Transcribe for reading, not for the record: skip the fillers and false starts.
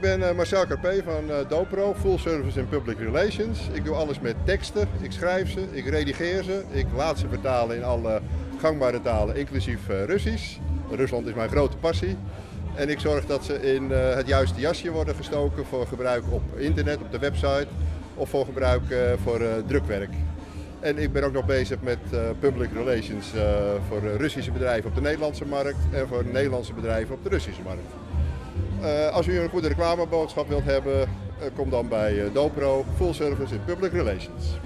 Ik ben Marcel Carpay van DoPro, Full Service in Public Relations. Ik doe alles met teksten, ik schrijf ze, ik redigeer ze, ik laat ze vertalen in alle gangbare talen, inclusief Russisch. Rusland is mijn grote passie. En ik zorg dat ze in het juiste jasje worden gestoken voor gebruik op internet, op de website of voor gebruik voor drukwerk. En ik ben ook nog bezig met public relations voor Russische bedrijven op de Nederlandse markt en voor Nederlandse bedrijven op de Russische markt. Als u een goede reclameboodschap wilt hebben, kom dan bij DoPro, Full Service in Public Relations.